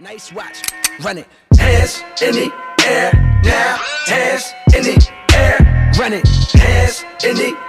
Nice watch, run it. Hands in the air now. Hands in the air, run it. Hands in the air.